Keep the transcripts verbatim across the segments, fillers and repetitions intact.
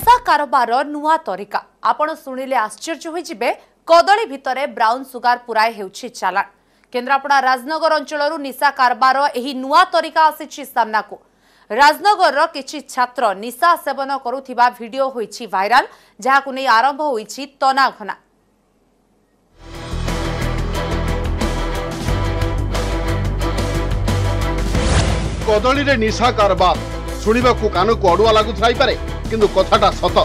नशा कारबार नुआ तरीका आपण शुणिले आश्चर्य होइजिबे। कदली भितरे ब्राउन सुगार पुराय हेउछि चालान। केन्द्रापड़ा राजनगर अंचलरु निशा कारबार एही नुआ तरीका आसिछि सामनाकु। राजनगर किछि छात्र निशा सेवन करुथिबा भिडियो होइछि वायरल, जाहाकु नै आरंभ होइछि तनाघना। कदली रे निशा कारबार शुणिबाकु कानकु अडुआ लागुथि आइपारे, किंतु कथाटा सत।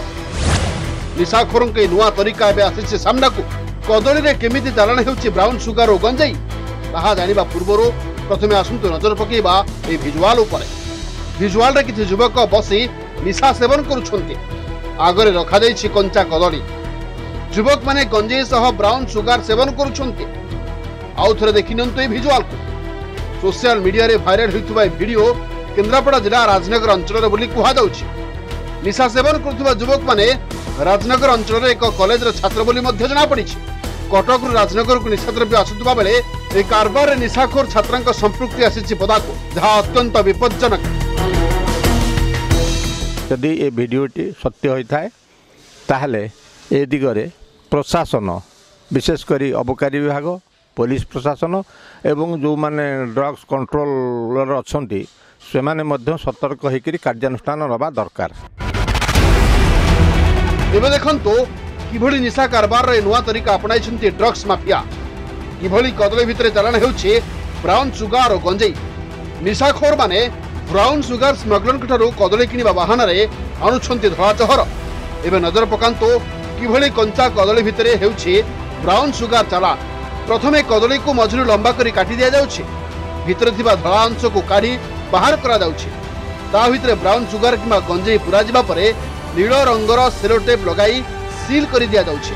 निशाखोरों के नुआ तरीका एबे आसिछि सामनाकु। कदली रे केमिति चालान हेउछि ब्राउन सुगार ओ गंजाई, ताहा जानिबा पूर्वरो प्रथमे आसन्तु नजर पकेइबा ए भिजुअल उपरे। भिजुअल रे किछि युवक बसी निशा सेवन करुछन्ति। आगरे रखा जाइछि कंचा कदली। युवक माने गंजाई सह ब्राउन सुगार सेवन करुछन्ति। आउथरे देखिनन्तु ए भिजुअल को। सोशल मीडिया रे वायरल होइथुबा ए भिडियो केन्द्रापड़ा जिला राजनगर अंचल बोली कहा जाउछि। निशा सेवन करुवा युवक माने राजनगर अंचल एक कॉलेज छात्र बोली जना पड़ी। कटक राजनगर को निशाद्रव्य आसुवा बेले कारबार निशाखोर छात्र संपृक्ति आसी पदाक, जहाँ अत्यंत विपज्जनक। यदि ये भिडियोटी सत्य होता है ताहले ए दिगरे प्रशासन, विशेषकर अबकारी विभाग, पुलिस प्रशासन एवं जो माने ड्रग्स कंट्रोलर अच्छा से मैंने सतर्क होकर कार्यानुष्ठान नवा दरकार। एवं देखो कि निशा कारबार नुआ तरीका अपनाई ड्रग्स माफिया। किभली कदली भितर चालान होउछि ब्राउन सुगार और गंजेई। निशाखोर माने ब्राउन सुगार स्मगलर ठारू कदली किनिबा बहाना रे आणुछन्ति धला चहर। एवं नजर पकांतो किभली कंचा कदली भितर हेउछि ब्राउन सुगार चालान। प्रथमे कदली को मझुरी लंबा करी काटी दिया जाउछि। भितर थिबा धला अंश को काढ़ी बाहर करा जाउछि। ता भितर ब्राउन सुगार किमा गंजेई पुरा जिबा परे नील रंगर सेलोटेप लगाई सील कर दिया जाउछि।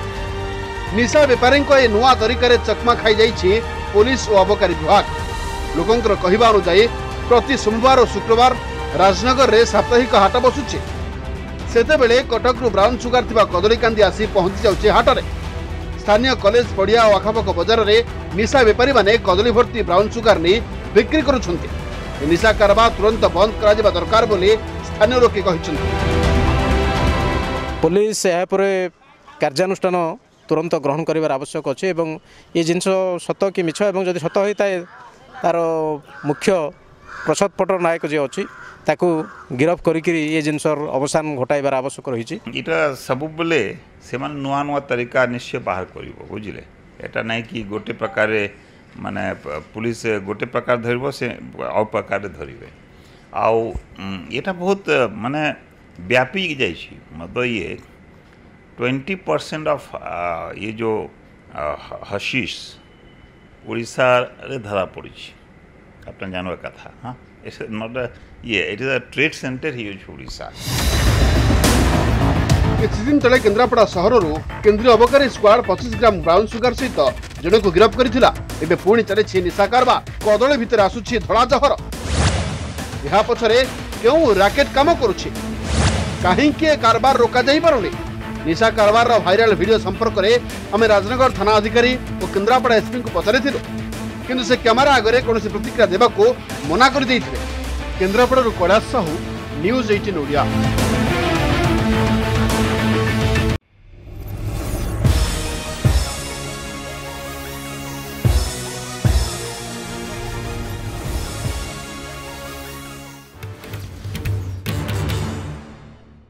निशा बेपारी को ए नुआ तरीका चकमा खाई जाइछि पुलिस और अबकारी विभाग। लोकंकर कहवा अनुजाई प्रति सोमवार और शुक्रवार राजनगर में साप्ताहिक हाट बसुछि। सेतेबेले कटकरू ब्राउन सुगार थिबा कदलीकांदी आसी पहुंची जाउछि हाटरे। स्थानीय कॉलेज पड़िया और आखपाख बजार में निशा बेपारी माने कदली भर्ती ब्राउन सुगार नहीं बिक्री करुछन्ति। निशा कारबार तुरंत बंद करा जिबा दरकार बोली स्थानीय लोके कहिछन्ति। पुलिस यहाँ पर कार्यानुष्ठान तुरंत ग्रहण करार आवश्यक अच्छे एवं ये जिनस सत कि मिछ एवं जदि सत होता है तार मुख्य प्रसाद पट्टर नायक जी अच्छी ताकू गिरफ करी ये जिनस अवसान घटाइबार आवश्यक रही। इटा सब बेले से नुआ नुआ तरीका निश्चय बाहर कर बुझे। एटा नहीं कि गोटे प्रकार माने पुलिस गोटे प्रकार धरब से आ प्रकार धरवे आउ यहाँ बहुत माने व्यापी जाए। मतलब ये ट्वेंटी परसेंट ऑफ ये जो हशीश उड़ीसा रे धरा पड़ी अपना जानवर का था। हाँ, इट्स नॉट ये, it is a trade center huge Orissa. किसी दिन तले केन्द्रापड़ा सहर केन्द्रीय अबकारी स्क्वाड पचीस ग्राम ब्राउन सुगार सहित जन को गिरफ करिथिला। एबे पुणी चले निशा कारबार। कदली भितर आसुछि धला जहर। यहा पछरे केउ रैकेट काम करुछि? कहीं के कारबार रोका जाई पारले? निशा कारबार रो वायरल वीडियो संपर्क में आम राजनगर थाना अधिकारी और केन्द्रापड़ा एसपी को पचारि थिलु, किंतु से कैमेरा आगे कौन प्रतिक्रिया देवा को मना कर देइथिले। केन्द्रापड़ा रो कैलाश साहू, न्यूज अठारह ओडिया।